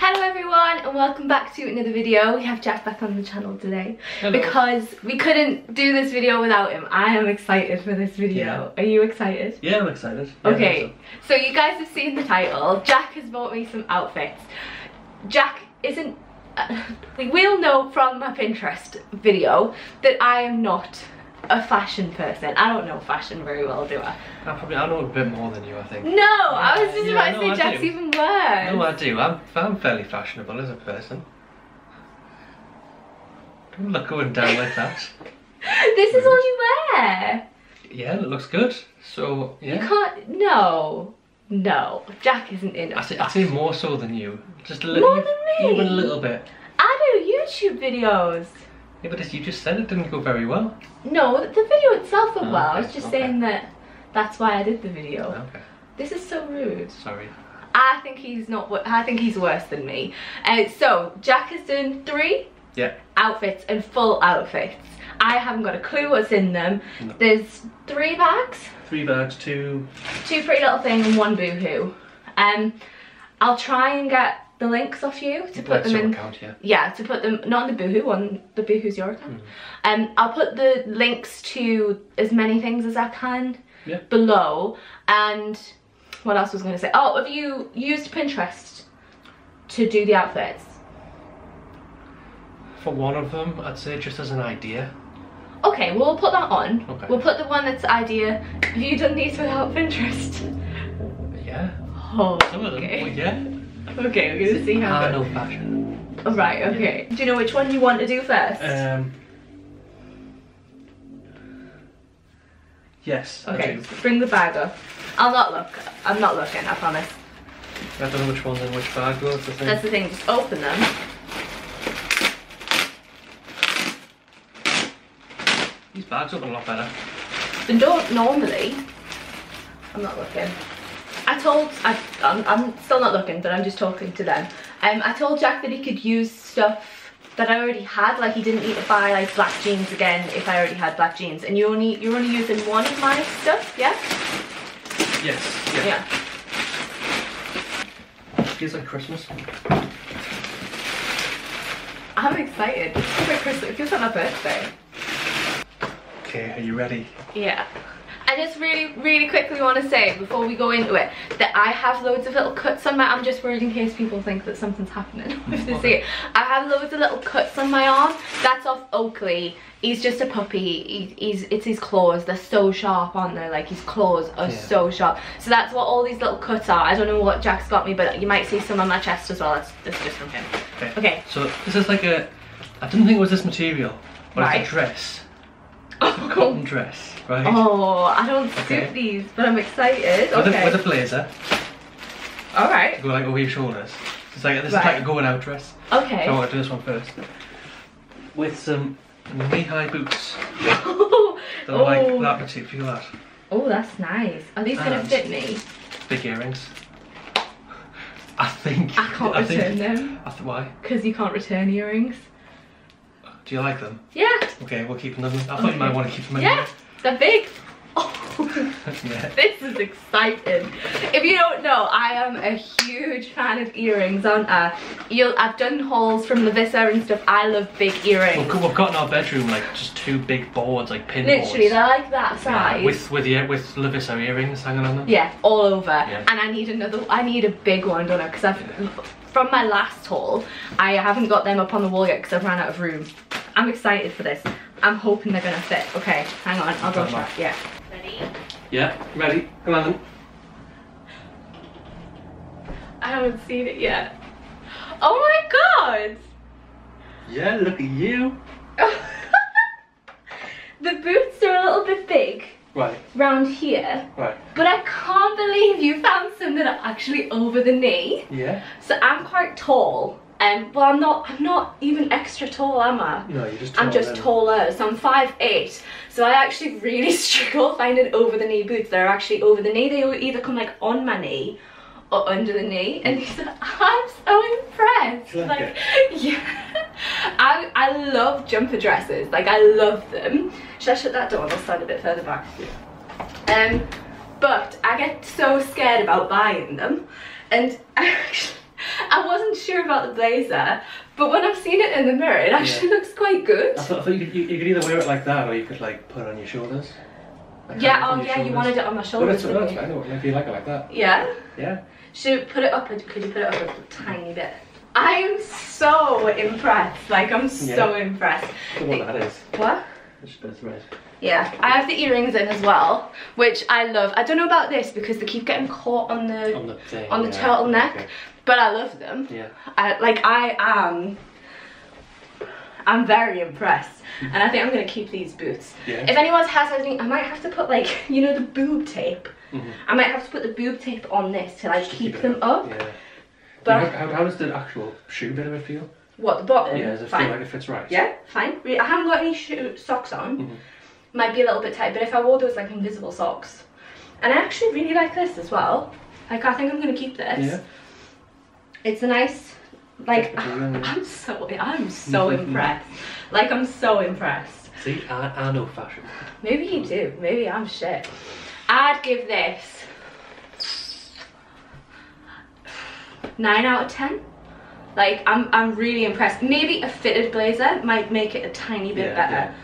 Hello everyone and welcome back to another video. We have Jack back on the channel today. Hello. Because we couldn't do this video without him. I am excited for this video. Yeah. Are you excited? Yeah, I'm excited. Yeah, okay, so you guys have seen the title. Jack has bought me some outfits. Jack isn't... we'll know from my Pinterest video that I am not a fashion person. I don't know fashion very well, do I? I know a bit more than you, I think. No, I was just about to say Jack's even worse. No, I do. I'm fairly fashionable as a person. Don't look going down like that. This is all you wear. Yeah, it looks good. So, yeah. You can't, no. No, Jack isn't in fashion. I say more so than you. Just a little. More than me? Even a little bit. I do YouTube videos. Yeah, but you just said it didn't go very well. No, the video itself went well. Okay, I was just saying that that's why I did the video. Okay. This is so rude. Sorry. I think he's not. I think he's worse than me. So Jack has done three outfits and full outfits. I haven't got a clue what's in them. No. There's three bags. Three bags, two Pretty Little Thing and one Boohoo. I'll try and get the links off you to put them in. Account, yeah, to put them, not on the Boohoo one, the Boohoo's your account. I'll put the links to as many things as I can below. And what else was I going to say? Oh, have you used Pinterest to do the outfits? For one of them, I'd say just as an idea. Okay, well, we'll put that on. Okay. We'll put the one that's idea. Have you done these without Pinterest? Yeah. Oh, some of them. Well, yeah. Okay, we're gonna see how. No fashion. Oh, right. Okay. Yeah. Do you know which one you want to do first? Yes. Okay. I do. Bring the bag up. I'll not look. I'm not looking. I promise. I don't know which one's in which bag though. That's the thing. Just open them. These bags open a lot better. They don't normally. I'm not looking. I'm still not looking, but I'm just talking to them. I told Jack that he could use stuff that I already had, like he didn't need to buy like black jeans again if I already had black jeans. And you're only using one of my stuff, yeah? Yes. Yeah. Feels like Christmas. I'm excited. It feels like Christmas. It feels like my birthday. Okay, are you ready? Yeah. I just really quickly want to say before we go into it that I have loads of little cuts on my arm. I'm just worried in case people think that something's happening if they see it. I have loads of little cuts on my arm. That's off Oakley. He's just a puppy. It's his claws. They're so sharp, aren't they? Like his claws are so sharp. So that's what all these little cuts are. I don't know what Jack's got me, but you might see some on my chest as well. That's just from him. Okay. Okay. So this is like a. I didn't think it was this material, but it's a dress. Oh. Cotton dress, right? Oh, I don't suit these, but I'm excited. With a blazer. All right. To go like over your shoulders. It's like this is like a going out dress. Okay. So I want to do this one first. With some knee-high boots. They're like that particular. Oh, that's nice. Are these gonna fit me? Big earrings. I think. I can't return them. Why? Because you can't return earrings. Do you like them? Yeah. Okay, we'll keep them. I thought you might want to keep them in. Yeah, they're big. Oh, this is exciting. If you don't know, I am a huge fan of earrings, aren't I? I've done hauls from Lavissa and stuff. I love big earrings. We've got in our bedroom like just two big boards, like pin boards. Literally, they're like that size. Yeah, with Lavissa earrings hanging on them. Yeah, all over. Yeah. And I need another. I need a big one, don't I? Because I've from my last haul, I haven't got them up on the wall yet because I've ran out of room. I'm excited for this. I'm hoping they're gonna fit. Okay, hang on, I'll go try. Yeah. Ready? Yeah, ready. Come on then. I haven't seen it yet. Oh my god! Yeah, look at you. The boots are a little bit big. Right. Round here. Right. But I can't believe you found some that are actually over the knee. Yeah. So I'm quite tall. Well, I'm not even extra tall, am I? No, you're just taller. I'm just taller, so I'm 5'8", so I actually really struggle finding over-the-knee boots. They're actually over the knee. They either come like on my knee or under the knee, and these are, I'm so impressed. Like yeah, I love jumper dresses. Like I love them. Should I shut that door? I'll stand a bit further back. Yeah. But I get so scared about buying them, and I actually. I wasn't sure about the blazer, but when I've seen it in the mirror, it actually looks quite good. I thought you could either wear it like that, or you could like put it on your shoulders. Like you wanted it on my shoulders. Well, that's fine. If you like it like that. Yeah. Yeah. Should we put it up? Or could you put it up a tiny bit? I am so impressed. Like, I'm so impressed. I don't know what that is. What? It's just red. Yeah, I have the earrings in as well, which I love. I don't know about this because they keep getting caught on the thing, on the turtleneck, but I love them. Yeah. I'm very impressed, and I think I'm gonna keep these boots. Yeah. If anyone has anything, I might have to put like, you know, the boob tape. I might have to put the boob tape on this to like keep them up. Yeah. But how does the actual shoe bit of it feel? What, the bottom? Yeah, does it feel like it fits right? Yeah, fine. I haven't got any socks on. Might be a little bit tight, but if I wore those like invisible socks. And I actually really like this as well. Like, I think I'm gonna keep this. Yeah. It's a nice, like, I'm so impressed. Like, I'm so impressed. See, I know fashion. Maybe you do. Maybe I'm shit. I'd give this 9 out of 10. Like, I'm really impressed. Maybe a fitted blazer might make it a tiny bit better. Yeah.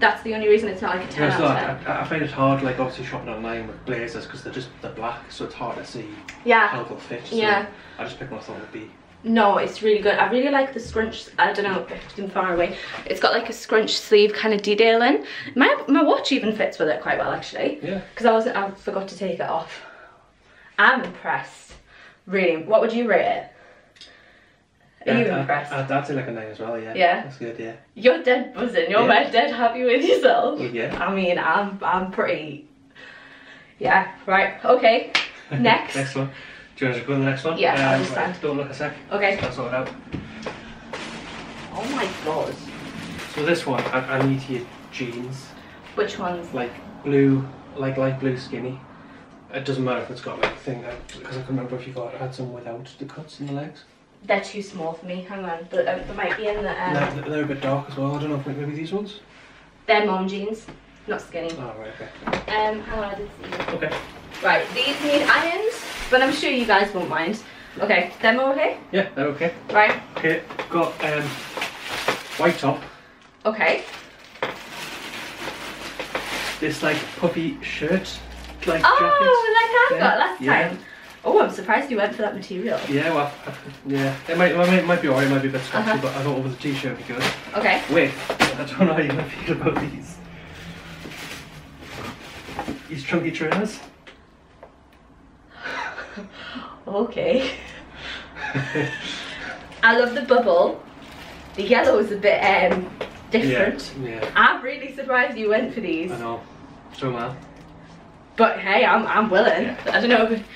That's the only reason it's not like a 10 out of 10. I find it hard, like, obviously shopping online with blazers because they're black, so it's hard to see how they'll fit. So I just pick myself a B. No, it's really good. I really like the scrunch. I don't know, it's been far away. It's got like a scrunch sleeve kind of detailing. My watch even fits with it quite well, actually. Yeah. Because I forgot to take it off. I'm impressed. Really. What would you rate it? Are you impressed? I'd say like a 9 as well, yeah. Yeah? That's good, yeah. You're dead buzzing. You're dead happy with yourself. Yeah. I mean, I'm pretty... Yeah, right. Okay. Next. Next one. Do you want to go to the next one? Yeah, I understand. Right. Don't look a sec. Okay. That's all out. Oh my god. So this one, I'm new to your jeans. Which ones? Like blue, like light blue skinny. It doesn't matter if it's got like a thing, because I can remember if you had some without the cuts in the legs. They're too small for me, hang on, but they might be in the... They're a bit dark as well, I don't know, if maybe these ones? They're mom jeans, not skinny. Oh, right, okay. Hang on, I did see them. Okay. Right, these need irons, but I'm sure you guys won't mind. Okay, them are okay? Yeah, they're okay. Right. Okay, got white top. Okay. This, like, puffy shirt, like jacket. Like I got last time. Oh, I'm surprised you went for that material. Yeah, well, yeah. It might be alright, it might be a bit scratchy, but I thought it was a t-shirt because... Okay. Wait, I don't know how you're going to feel about these. These chunky trainers. Okay. I love the bubble. The yellow is a bit different. Yeah, yeah. I'm really surprised you went for these. I know. So mad. But hey, I'm willing. Yeah. I don't know if...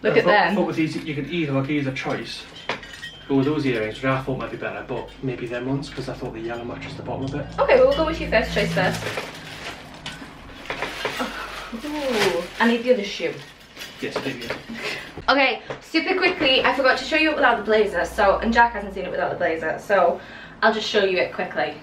Look at them. I thought with these, you could either use a choice. Go with those earrings, which I thought might be better, but maybe them ones, because I thought the yellow matches the bottom a bit. Okay, well, we'll go with your first choice first. Oh, I need the other shoe. Yes, maybe. Okay, super quickly, I forgot to show you it without the blazer, so, and Jack hasn't seen it without the blazer, so I'll just show you it quickly.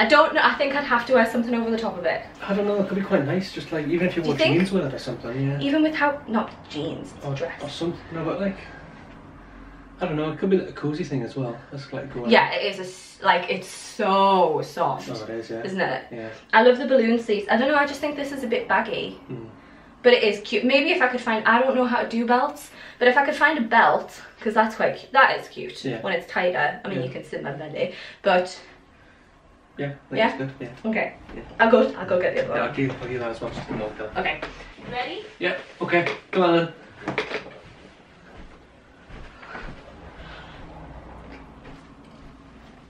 I don't know, I think I'd have to wear something over the top of it. I don't know, it could be quite nice, just like, even if you wore jeans with it or something, yeah. Even without, not jeans, it's a dress. Or something, no, but like, I don't know, it could be like a cozy thing as well. That's like going. Yeah, it is, like, it's so soft. Oh, it is, yeah. Isn't it? Yeah. I love the balloon sleeves. I don't know, I just think this is a bit baggy. But it is cute. Maybe if I could find, I don't know how to do belts, but if I could find a belt, because that's quite cute, that is cute, when it's tighter. I mean, you can sit my belly, but... Yeah, yeah? Good. Yeah. Okay. Yeah. I'll go get the other one. Yeah, I'll give that as well, just come over. Okay. Ready? Yeah, okay. Come on then.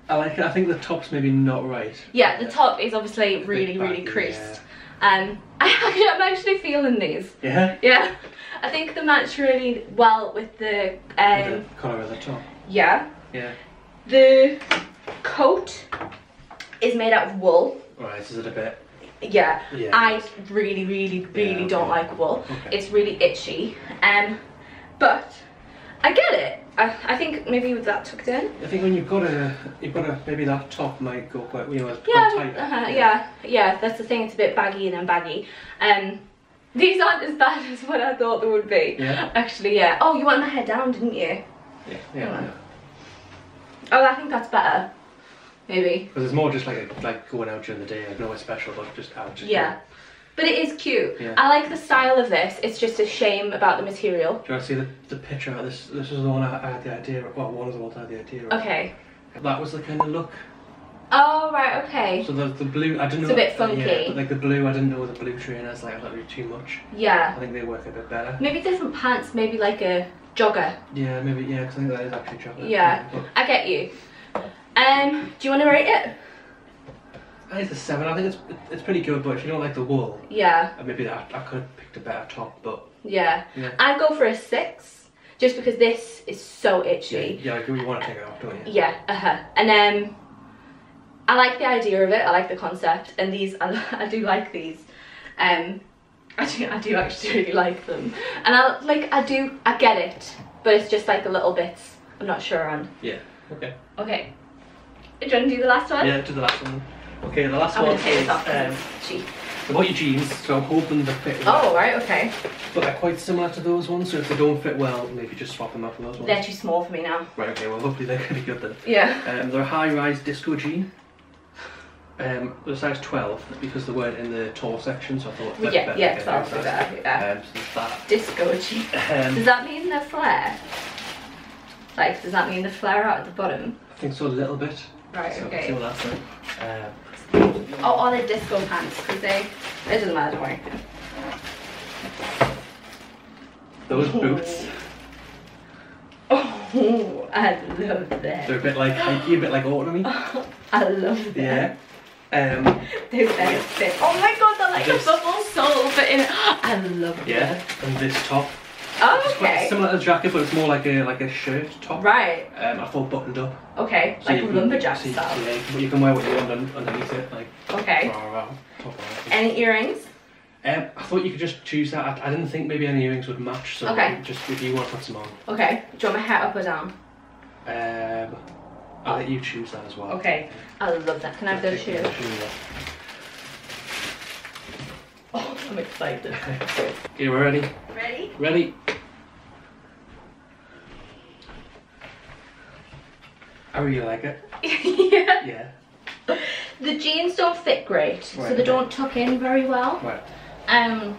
I like it. I think the top's maybe not right. Yeah, the top is obviously really, really creased. Yeah. I'm actually feeling these. Yeah? Yeah. I think they match really well with the colour of the top. Yeah. Yeah. The coat is made out of wool. Right, is it a bit? Yeah, yeah. I really, really, really don't like wool. Okay. It's really itchy. But I get it. I think maybe with that tucked in. I think when you've got a maybe that top might go quite, you know, it's quite tight. Yeah, that's the thing. It's a bit baggy and then baggy. These aren't as bad as what I thought they would be. Yeah. Actually, yeah. Oh, you want my hair down, didn't you? Yeah. I know. Oh, I think that's better. Maybe. Because it's more just like going out during the day, like nowhere special, but just out. Just yeah. But it is cute. Yeah. I like the style of this. It's just a shame about the material. Do you want to see the picture? This is the one I had the idea of. Well, one of the ones I had the idea of. Okay. That was the kind of look. Oh, right, okay. So the blue, I didn't know. It's a bit funky. Yeah, but like the blue, I didn't know the blue trainers, like I thought it was too much. Yeah. I think they work a bit better. Maybe different pants, maybe like a jogger. Yeah, maybe, yeah, because I think that is actually jogger. Yeah, yeah, I get you. Do you want to rate it? I think it's a 7. I think it's pretty good, but if you don't like the wool. Yeah. Maybe that I could have picked a better top, but. Yeah. Yeah. I'd go for a 6. Just because this is so itchy. Yeah, yeah, you want to take it off, don't you? Yeah, And I like the idea of it, I like the concept, and these, I do like these. I do actually really like them. And I get it, but it's just like the little bits I'm not sure on. Yeah, okay. Okay. Do you want to do the last one? Yeah, do the last one. Okay, the last one is, about your jeans, so I'm hoping they fit well. Oh, right, okay. But they're quite similar to those ones, so if they don't fit well, maybe just swap them out for those ones. They're too small for me now. Right, okay, well, hopefully they're going to be good then. Yeah. They're a high-rise disco jean. They're size 12, because they weren't in the tall section, so I thought that's better. Yeah, 12 is better, yeah. So that. Disco jean. Does that mean they're flare? Like, does that mean the flare out at the bottom? I think so, a little bit. Right, so okay. We'll see what that's like. Oh, all the disco pants, because it doesn't matter, don't worry. Those boots. Oh, I love them. They're a bit like hikey, a bit like autumn-y. Oh, I love them. Yeah. They're very thick. Oh my god, they're like this, a bubble sole, but in it. I love them. Yeah, and this top. Oh, okay. It's quite similar to the jacket, but it's more like a shirt top. Right. I thought buttoned up. Okay, so like lumberjack style. Yeah, but you can wear what you want underneath it. Like, okay. Any earrings? I thought you could just choose that. I didn't think maybe any earrings would match, so okay. Just if you want to put some on. Okay. Do you want my hair up or down? I'll let you choose that as well. Okay. I love that. Can I have those shoes? Oh, I'm excited. Okay, we're ready. Ready? Ready. I really like it. Yeah. Yeah. The jeans don't fit great, so they don't tuck in very well. Right.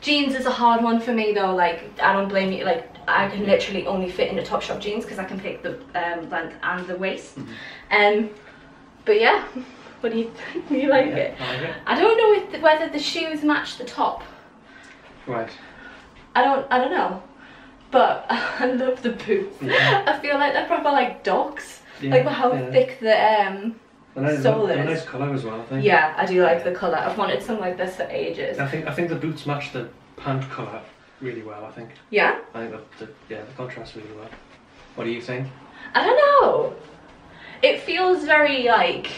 Jeans is a hard one for me though, like, I don't blame you, like, I can literally only fit into Topshop jeans because I can pick the length and the waist. But yeah. What do you think? Do you like it? I like it. I don't know if whether the shoes match the top. Right. I don't know. But I love the boots. Yeah. I feel like they're proper like dogs. Yeah, like how thick the sole is. They're a nice colour as well, I think. Yeah, I do like the colour. I've wanted something like this for ages. I think the boots match the pant colour really well, I think. Yeah? I think the contrast really well. What do you think? I don't know. It feels very like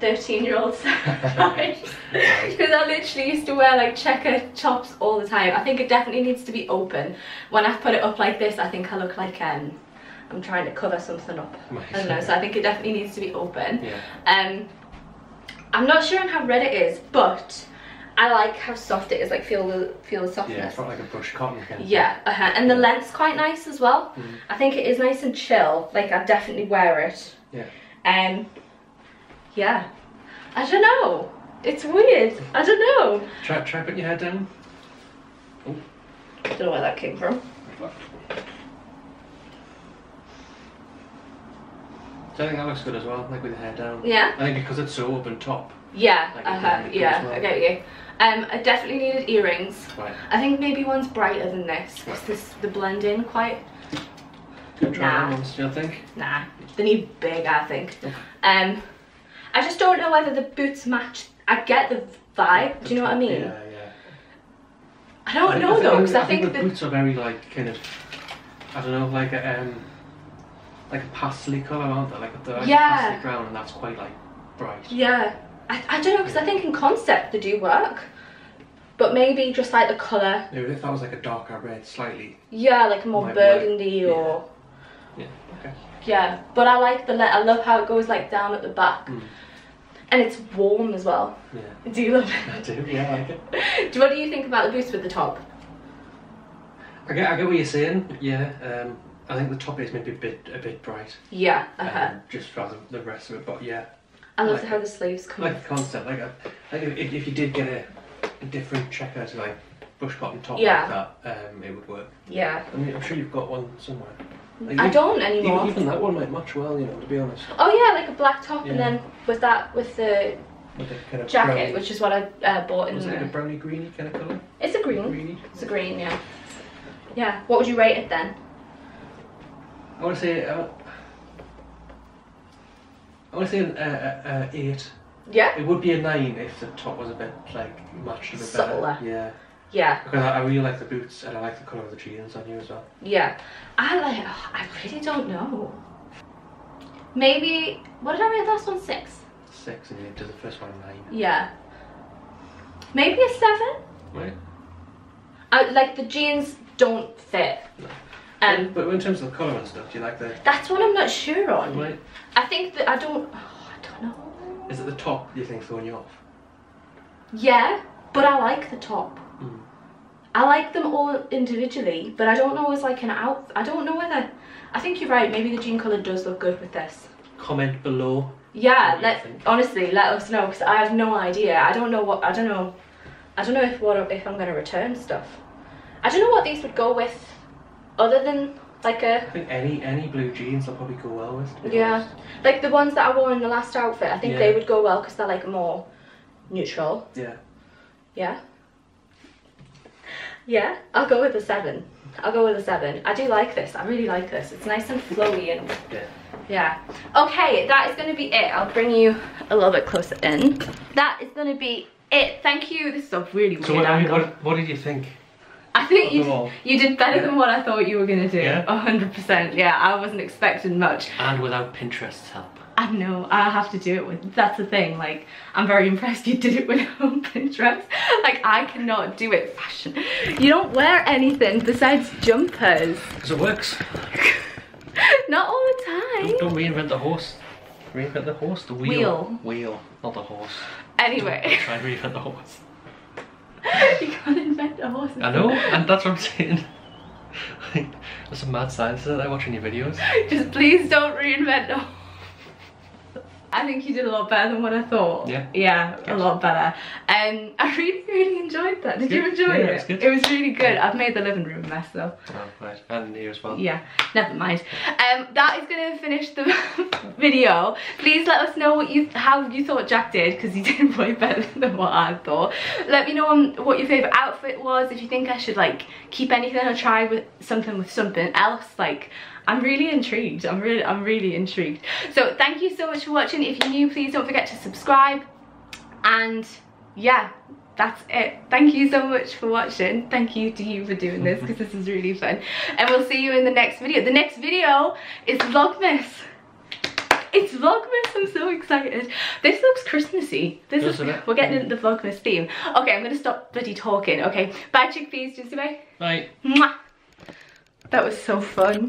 13-year-old size, because I literally used to wear like checker chops all the time. I think it definitely needs to be open. When I put it up like this, I think I look like I'm trying to cover something up. I don't know, so I think it definitely needs to be open. Yeah. I'm not sure on how red it is, but I like how soft it is. Like feel the softness. Yeah, it's not like a brush cotton kind of thing. And the length's quite nice as well. I think it is nice and chill. Like I'd definitely wear it. Yeah. Yeah, I don't know. It's weird. I don't know. Try putting your hair down. Oh. Don't know where that came from. So I think that looks good as well, like with the hair down. Yeah. I think because it's so open top. Yeah. Like yeah. Well. I get you. I definitely needed earrings. Right. I think maybe one's brighter than this. Because the blend in quite. Try ones, do you think? Nah. They need big, I think. Okay. I just don't know whether the boots match. I get the vibe. Do you know what I mean? Yeah, yeah. I don't know though, because I think the boots are very like kind of, I don't know, like a pastel colour, aren't they? Like a pastel brown, and that's quite like bright. Yeah, I don't know, because I think in concept they do work, but maybe just like the colour. Maybe if that was like a darker red, slightly. Yeah, like more burgundy or. Yeah. Okay. Yeah, but I like the I love how it goes like down at the back, and it's warm as well. Yeah. Do you love it? I do. Yeah, I like it. What do you think about the boots with the top? I get what you're saying, but yeah, I think the top is maybe a bit bright. Yeah, just rather the rest of it, but yeah. I love how the sleeves come. Like the concept, like if you did get a different checkers like bush cotton top like that, it would work. Yeah. I mean, I'm sure you've got one somewhere. Like, I don't anymore. Even that one might match well, you know, to be honest. Oh yeah, like a black top and then with that, with the kind of jacket, brownie, which is what I bought in there. Is it a brownie greeny kind of colour? It's a green. Greeny. It's a green, yeah. Yeah, what would you rate it then? I want to say, an 8. Yeah? It would be a 9 if the top was a bit, like, matched a bit better. Yeah. Yeah. Because I really like the boots and I like the colour of the jeans on you as well. Yeah. I really don't know. Maybe, what did I rate the last one? 6? 6 and you did the first one 9. Yeah. Maybe a 7? Right. Like, the jeans don't fit. No. But in terms of the colour and stuff, do you like the... That's what I'm not sure on. Right. I think that I don't know. Is it the top you think throwing you off? Yeah, but I like the top. Mm. I like them all individually, but I don't know as like an out... I don't know whether... I think you're right, maybe the jean colour does look good with this. Comment below. Yeah, honestly, let us know, because I have no idea. I don't know what... I don't know if I'm going to return stuff. I don't know what these would go with, other than like a... I think any blue jeans will probably go well with. To be honest. Like the ones that I wore in the last outfit, I think they would go well because they're like more neutral. Yeah. Yeah. Yeah, I'll go with a 7. I'll go with a 7. I do like this. I really like this. It's nice and flowy and... Yeah. Okay, that is going to be it. I'll bring you a little bit closer in. That is going to be... Thank you. This is a really weird angle. What did you think? I think you did better than what I thought you were gonna do. Yeah. 100%. Yeah, I wasn't expecting much. And without Pinterest's help. I know. I have to do it with. That's the thing. Like, I'm very impressed you did it without Pinterest. Like, I cannot do it. Fashion. You don't wear anything besides jumpers. Because it works. Not all the time. Don't reinvent the horse. Reinvent the horse? The wheel. Wheel, not the horse. Anyway. Try and reinvent the horse. You can't invent a horse. I know, and that's what I'm saying. Like, there's some mad science that I watch in your videos. Just please don't reinvent the horse. I think you did a lot better than what I thought. Yeah. Yeah, gotcha. A lot better. And I really, really enjoyed that. Did you enjoy it? It's good. It was really good. I've made the living room a mess though. Oh, right. And you as well. Yeah, never mind. That is going to finish the video. Please let us know how you thought Jack did, because he did way better than what I thought. Let me know what your favourite outfit was, if you think I should like keep anything or try with something else. Like, I'm really intrigued. I'm really intrigued. So thank you so much for watching. If you're new, please don't forget to subscribe. And yeah, that's it. Thank you so much for watching. Thank you to you for doing this, because this is really fun. And we'll see you in the next video. The next video is Vlogmas. It's Vlogmas. I'm so excited. This looks Christmassy. This is. We're getting into the Vlogmas theme. Okay, I'm gonna stop bloody talking. Okay, bye chickpeas. Just bye. Bye. Mwah. That was so fun.